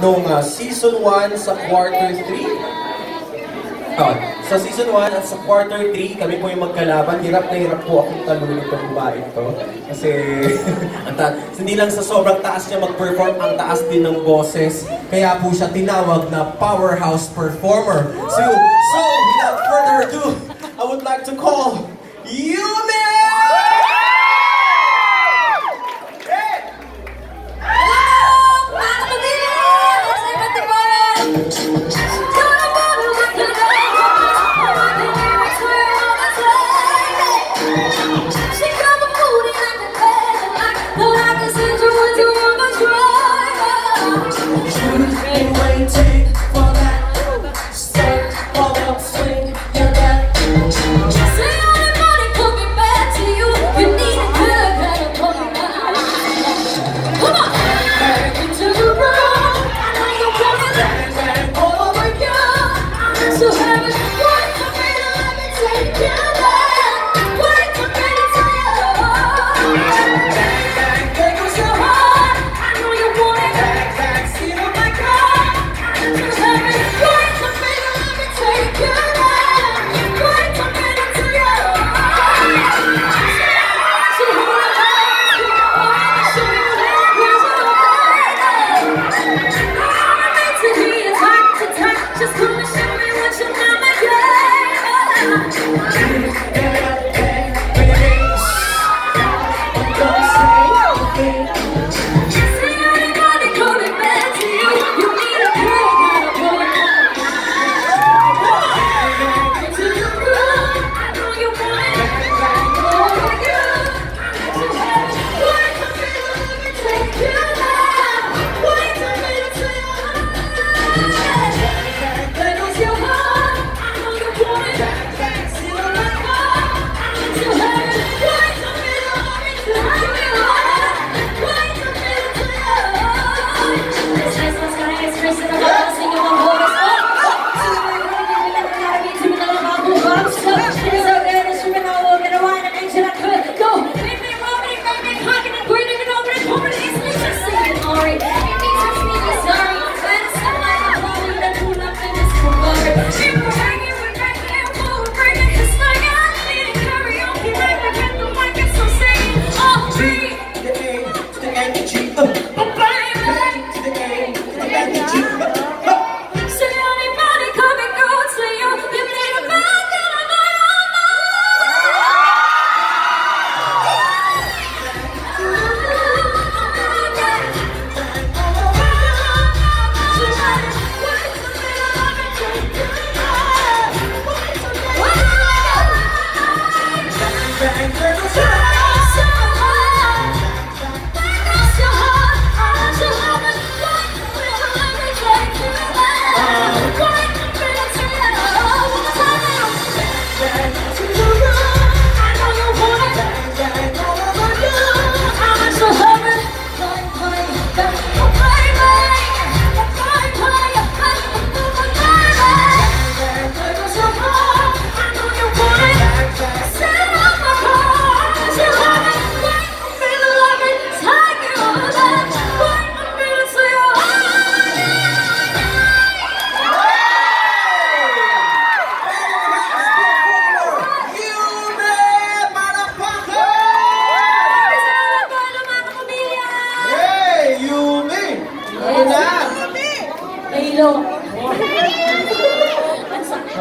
nung Season 1 sa Quarter 3. Sa Season 1 at sa Quarter 3, kami po yung magkalaban. Hirap na hirap po akong talunin itong babae ito. Kasi hindi lang sa sobrang taas niya mag-perform, ang taas din ng boses. Kaya po siya tinawag na powerhouse performer. So without further ado, I would like to call Yumi!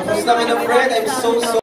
Tapos namin ang friend, I'm so